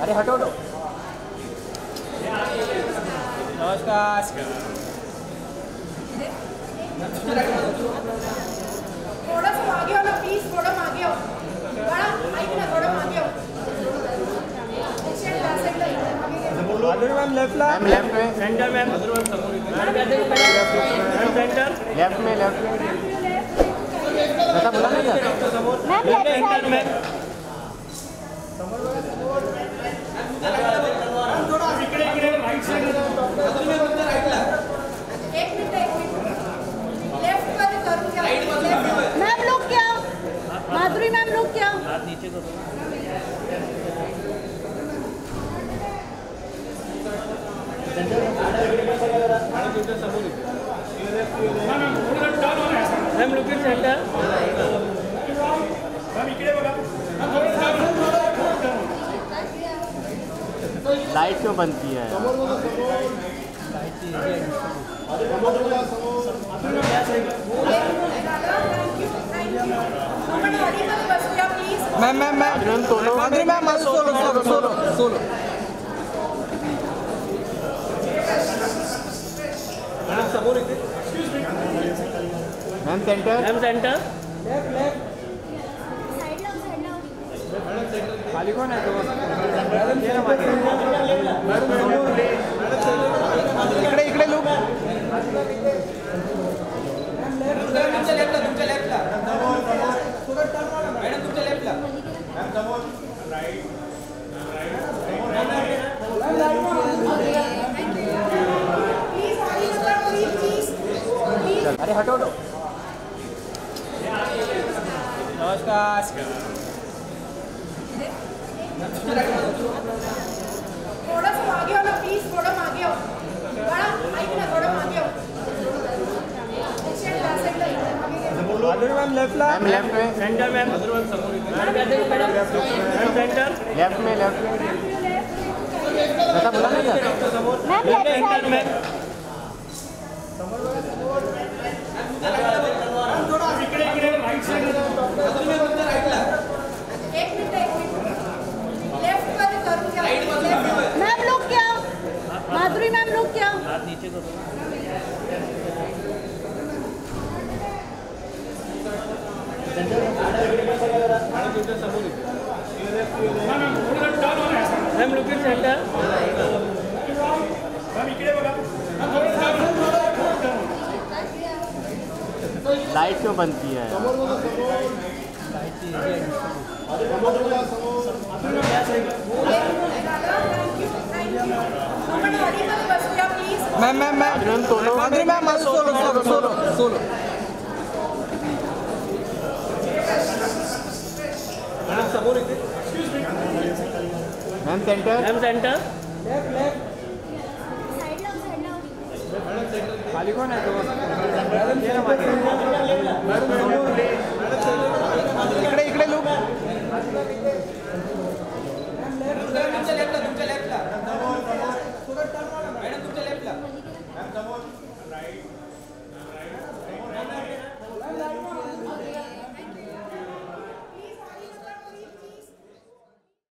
अरे हटो हटो। नमस्कार। थोड़ा सा आगे आओ ना प्लीज, थोड़ा आगे आओ। बड़ा आइए ना, थोड़ा आगे आओ। आगे मैम लेफ्ट ला। मैम लेफ्ट में centre ma'am. Ma'am centre left में, लेफ्ट में। ऐसा बोला ना मैम लेफ्ट में। नीचे तो ma'am look in centre light क्यों बनती है? Ma'am ma'am ma'am solo ma'am solo solo solo solo. Ma'am centre, ma'am centre left left side lock side. खाली कौन है? इकडे इकडे लोक अरे हटो हटो। नमस्कार। थोड़ा सा आगे आओ ना प्लीज, थोड़ा आगे आओ। बड़ा आइए ना, थोड़ा आगे आओ। मैम लेफ्ट ला। मैम लेफ्ट में centre ma'am. Ma'am centre left में, लेफ्ट में। ऐसा बोला ना मैम लेफ्ट में। इकडे इकडे राइट साइड में। एक मिनट एक मिनट लेफ्ट पर करूं क्या? मैम लोग क्या माधुरी मैम लोग क्या हाथ नीचे करो। Ma'am look in centre light क्यों बनती है? Ma'am ma'am ma'am solo ma'am solo solo solo solo. Ma'am centre, ma'am centre left left side lock side. खाली कौन है? इकडे इकडे लोक लेफ्ट लेफ्ट लेफ्ट।